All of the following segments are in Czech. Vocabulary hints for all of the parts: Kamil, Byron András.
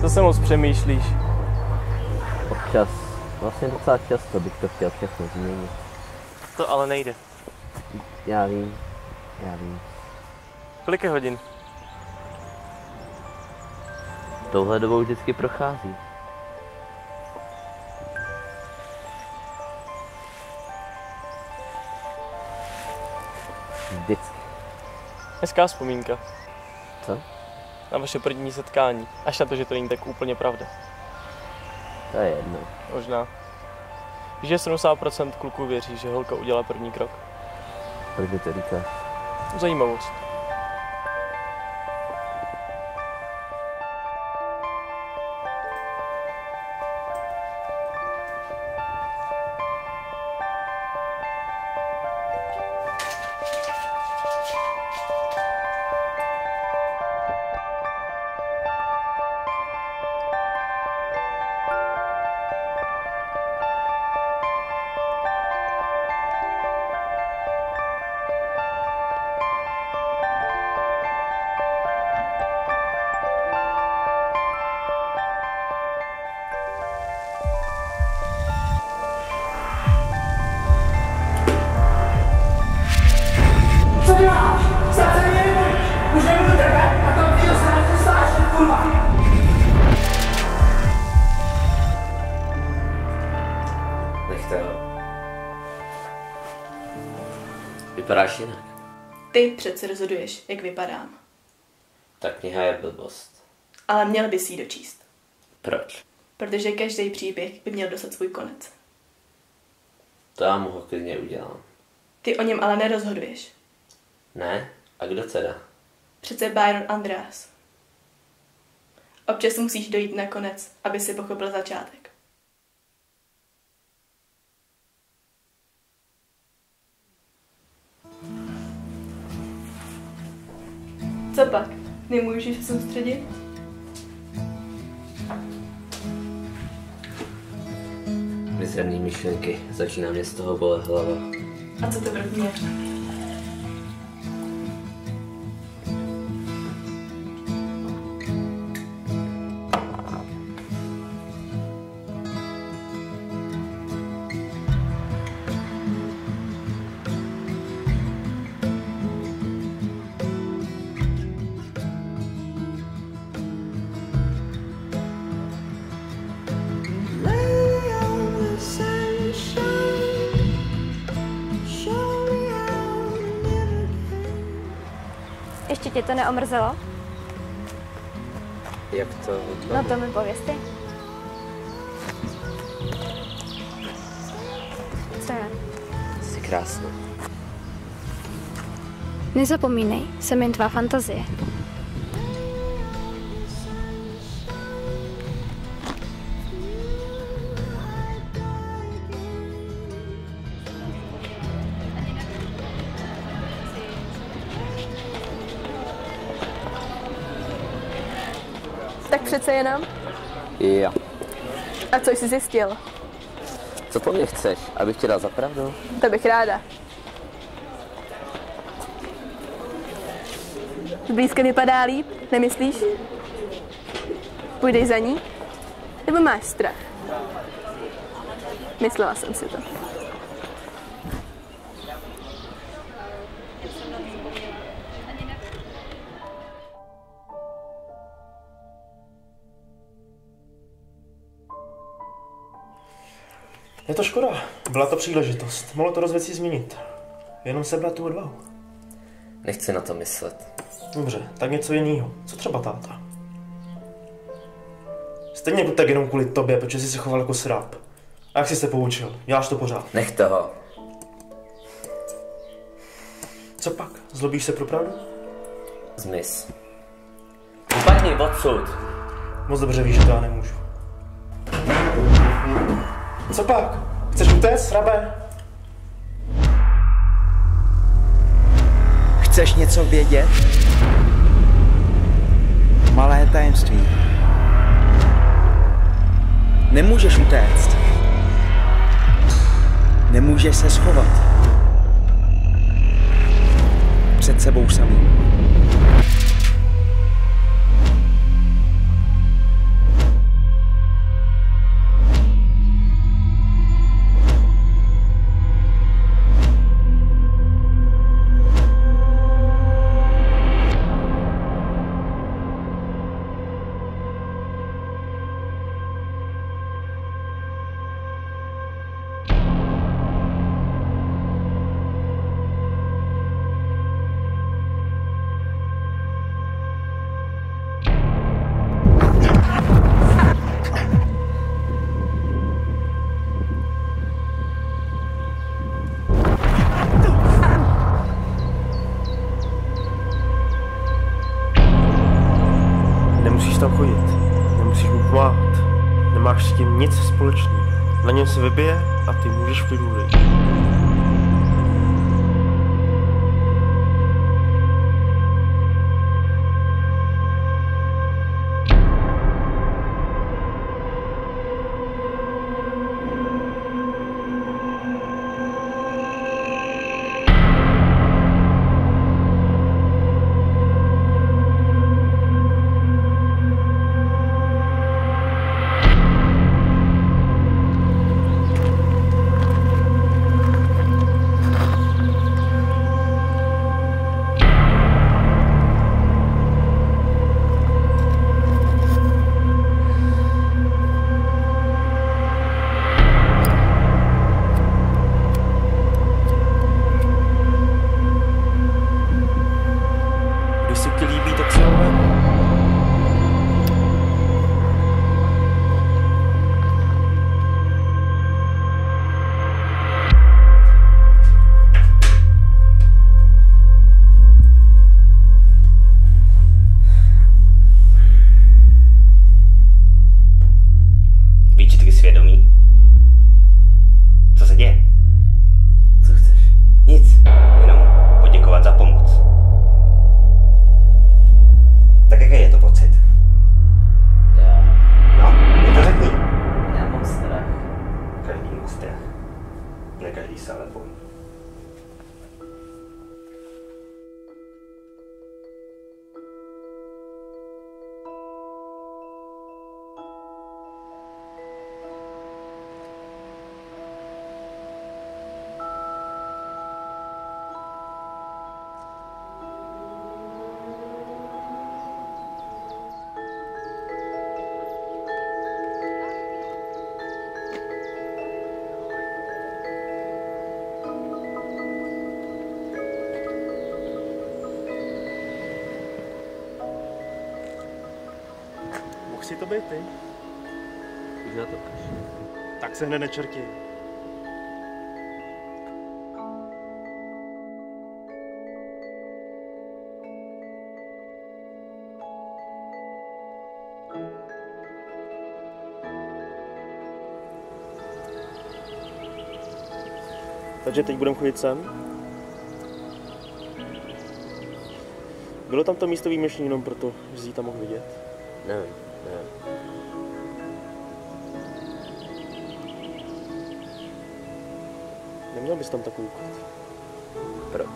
Co se moc přemýšlíš? Občas. Vlastně docela často bych to chtěl všechno změnit. To ale nejde. Já vím. Kolik je hodin? Touhle dobou vždycky prochází. Vždycky. Hezká vzpomínka. Co? Na vaše první setkání, až na to, že to není tak úplně pravda. To je jedno. Možná. Víš, že 70% kluků věří, že holka udělá první krok? Proč mi to říkáš? Zajímavost. Vypadáš jinak. Ty přece rozhoduješ, jak vypadám. Ta kniha je blbost. Ale měl bys jí dočíst. Proč? Protože každý příběh by měl dostat svůj konec. To já mu ho klidně udělám. Ty o něm ale nerozhoduješ. Ne? A kdo teda? Přece Byron András. Občas musíš dojít na konec, aby si pochopil začátek. Co pak? Nemůžeš se soustředit? Mizerný myšlenky, začíná mě z toho bolet hlava. A co to první je? Ještě tě to neomrzelo? Jak to? No to mi povězte. Co je? Jsi krásná. Nezapomínej, jsem jen tvá fantazie. Tak přece jenom? Jo. A co jsi zjistil? Co po mně chceš? Abych tě dal za pravdu? To bych ráda. Zblízka vypadá líp, nemyslíš? Půjdeš za ní? Nebo máš strach? Myslela jsem si to. Je to škoda. Byla to příležitost. Mohlo to rozvěcí změnit. Jenom sebrat tu odvahu. Nechci na to myslet. Dobře, tak něco jiného. Co třeba táta? Stejně jako tak jenom kvůli tobě, protože jsi se choval jako sráp. A jak jsi se poučil? Děláš to pořád. Nech toho. Co pak? Zlobíš se pro pravdu? Zmiz. Upadni odsud. Moc dobře víš, že to já nemůžu. Co pak? Chceš utéct, srabe? Chceš něco vědět? Malé tajemství. Nemůžeš utéct. Nemůžeš se schovat. Před sebou samým. Nemusíš tam chodit, nemusíš mu pomáhat, nemáš s tím nic společného. Na něm se vybije a ty můžeš v klidu odejít. Svědomí? Co se děje? Co chceš? Nic. Jenom poděkovat za pomoc. Tak jaký je to pocit? Já... No, mě to řekni. Já mám strach. Každý má strach. Ne každý se ale bojí. Musí to být ty. Už na to máš. Tak se hned nečertí. Takže teď budeme chodit sem. Bylo tam to místo výjimečné jenom proto, že jsi tam mohl vidět? Nevím. Neměl bys tam takový koukat. Proč?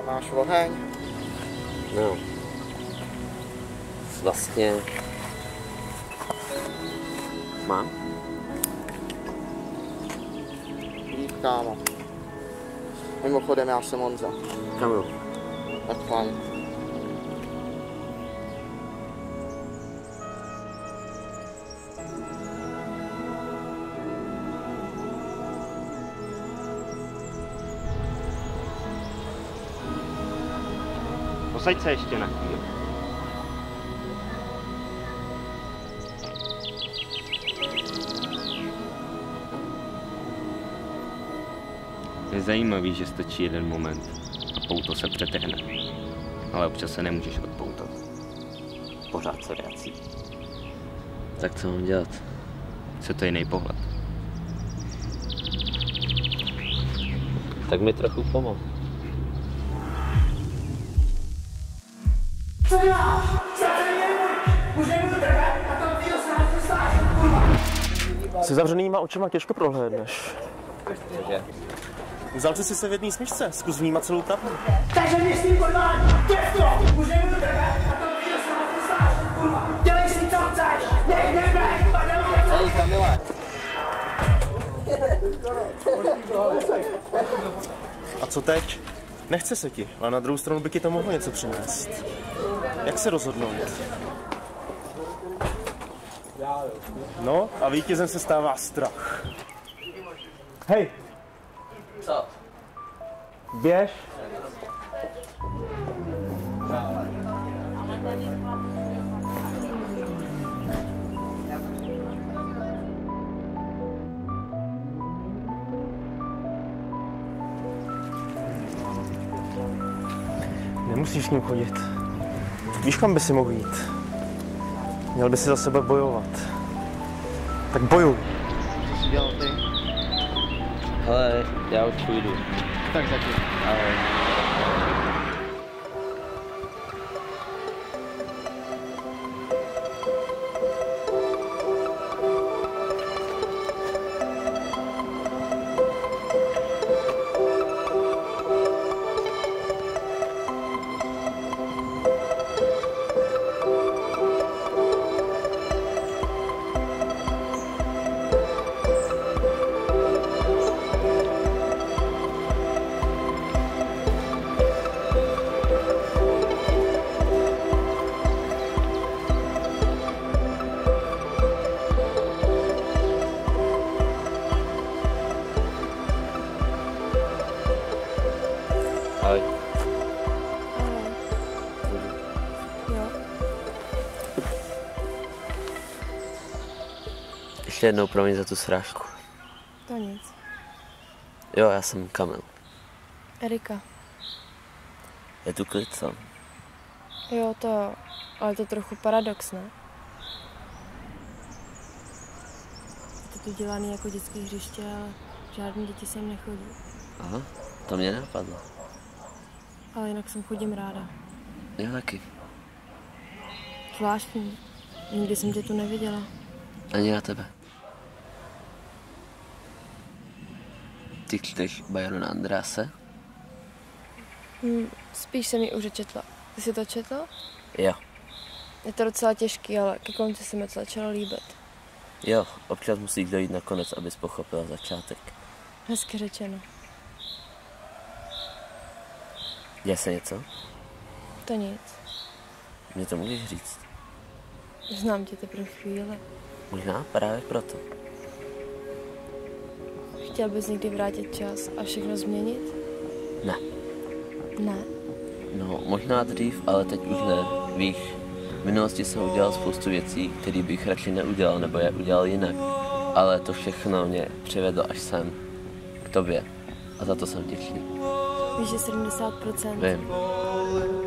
A máš oheň? No. Vlastně... Mám? Líp, kámo. Mimochodem, já jsem Honza. Kamil. Tak fajn. az egyszer istenek. Je zajímavý, že stačí jeden moment a pouto se přetrhne. Ale občas se nemůžeš odpoutat. Pořád se vrací. Tak co mám dělat? Co to je jiný pohled? Tak mi trochu pomohl. Co děláš? Už nemůžu trhat a toho týho sáčku, kurva! Se zavřenýma očima těžko prohlédneš. Vzal jsi se v jedné smyčce, zkus vnímat celou pravdu. Takže mě s tím podvání, těsto! Už nemůžu trhat a toho týho sáčku, kurva! Dělej si to, chceš! Nech, nebraj, padel, nebraj! Hej, Kamile! A co teď? Nechce se ti, ale na druhou stranu by ti to mohlo něco přinést. Jak se rozhodnout? No a vítězem se stává strach. Hej! Co? Běž! Nemusíš s ním chodit. Víš, kam by si mohl jít? Měl by si za sebe bojovat. Tak bojuj! Co jsi dělal ty? Hele, já už půjdu. Tak zatím. Ahoj. Ještě jednou promiň za tu srážku. To nic. Jo, já jsem Kamil. Erika. Je tu klid, co? Jo, to jo. Ale to je trochu paradox, ne? Je to tu dělaný jako dětské hřiště, ale žádný děti sem nechodí. Aha, to mě napadlo. Ale jinak sem chodím ráda. Já taky. Zvláštní. Nikdy jsem tě tu neviděla. Ani já tebe. Ty čteš Byrona Andráse? Spíš jsem ji už četla. Ty jsi to četl? Jo. Je to docela těžký, ale ke konci se mi to začalo líbit. Jo, občas musíš dojít na konec, abys pochopila začátek. Hezky řečeno. Děje se něco? To nic. Mě to můžeš říct? Znám tě teprve chvíli. Možná právě proto. Chtěl bys někdy vrátit čas a všechno změnit? Ne. Ne? No, možná dřív, ale teď už ne. Víš, v minulosti jsem udělal spoustu věcí, které bych radši neudělal, nebo je udělal jinak. Ale to všechno mě přivedlo až sem, k tobě. A za to jsem vděčný. Víš, že 70%. Vím.